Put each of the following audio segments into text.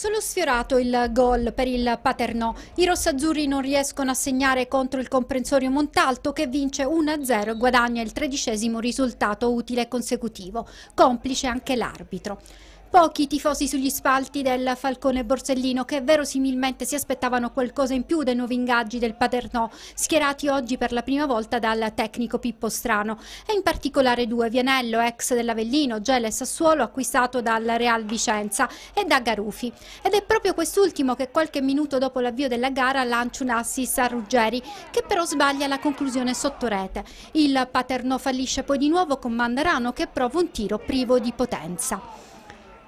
Solo sfiorato il gol per il Paternò. I rossazzurri non riescono a segnare contro il Comprensorio Montalto che vince 1-0 e guadagna il 13° risultato utile consecutivo, complice anche l'arbitro. Pochi tifosi sugli spalti del Falcone Borsellino che verosimilmente si aspettavano qualcosa in più dai nuovi ingaggi del Paternò, schierati oggi per la prima volta dal tecnico Pippo Strano, e in particolare due: Vianello, ex dell'Avellino, Gela e Sassuolo, acquistato dal Real Vicenza, e da Garufi. Ed è proprio quest'ultimo che qualche minuto dopo l'avvio della gara lancia un assist a Ruggeri, che però sbaglia la conclusione sotto rete. Il Paternò fallisce poi di nuovo con Mandarano che prova un tiro privo di potenza.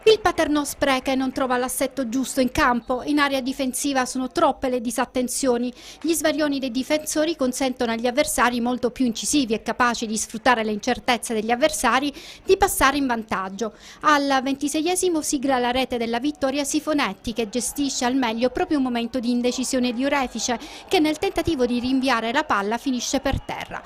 Il Paternò spreca e non trova l'assetto giusto in campo, in area difensiva sono troppe le disattenzioni, gli svarioni dei difensori consentono agli avversari molto più incisivi e capaci di sfruttare le incertezze degli avversari di passare in vantaggio. Al 26° sigla la rete della vittoria Sifonetti, che gestisce al meglio proprio un momento di indecisione di Orefice, che nel tentativo di rinviare la palla finisce per terra.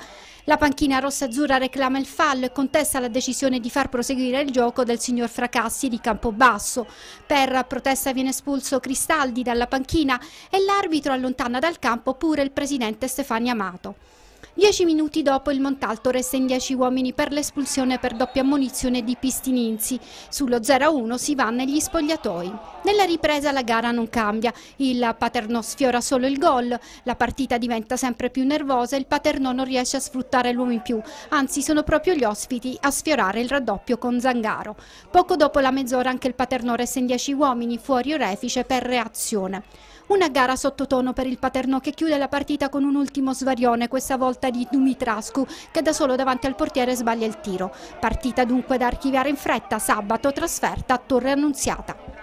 La panchina rossazzurra reclama il fallo e contesta la decisione di far proseguire il gioco del signor Fracassi di Campobasso. Per protesta viene espulso Cristaldi dalla panchina e l'arbitro allontana dal campo pure il presidente Stefani Amato. 10 minuti dopo il Montalto resta in 10 uomini per l'espulsione per doppia ammonizione di Pistininzi. Sullo 0-1 si va negli spogliatoi. Nella ripresa la gara non cambia, il Paternò sfiora solo il gol, la partita diventa sempre più nervosa e il Paternò non riesce a sfruttare l'uomo in più, anzi sono proprio gli ospiti a sfiorare il raddoppio con Zangaro. Poco dopo la mezz'ora anche il Paternò resta in 10 uomini, fuori Orefice per reazione. Una gara sottotono per il Paternò che chiude la partita con un ultimo svarione, questa volta di Dumitrascu, che da solo davanti al portiere sbaglia il tiro. Partita dunque da archiviare in fretta, sabato trasferta a Torre Annunziata.